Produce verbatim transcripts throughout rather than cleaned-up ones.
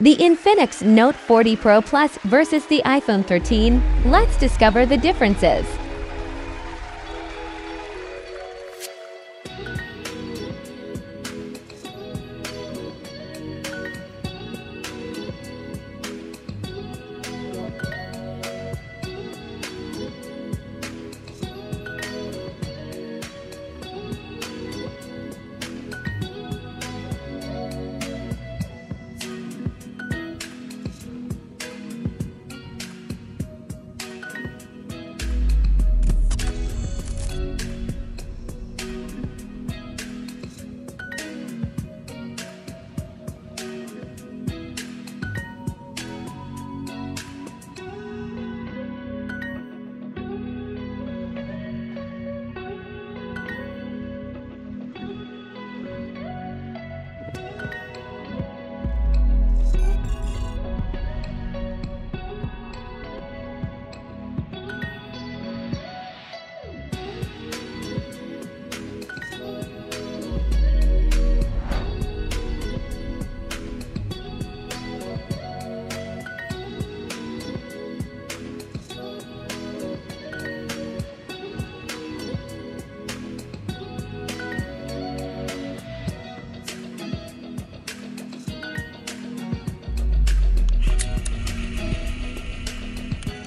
The Infinix Note forty Pro Plus versus the iPhone thirteen, let's discover the differences.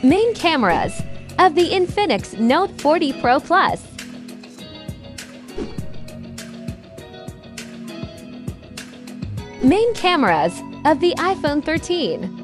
Main cameras of the Infinix Note forty Pro Plus. Main cameras of the iPhone thirteen.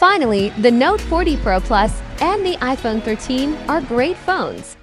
Finally, the Note forty Pro Plus and the iPhone thirteen are great phones.